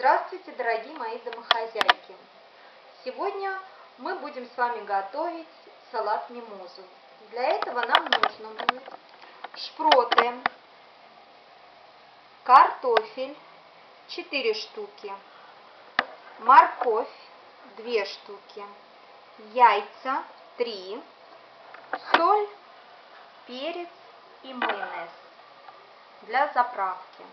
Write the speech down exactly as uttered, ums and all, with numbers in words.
Здравствуйте, дорогие мои домохозяйки! Сегодня мы будем с вами готовить салат мимозу. Для этого нам нужно будет шпроты, картофель четыре штуки, морковь две штуки, яйца три, соль, перец и майонез для заправки.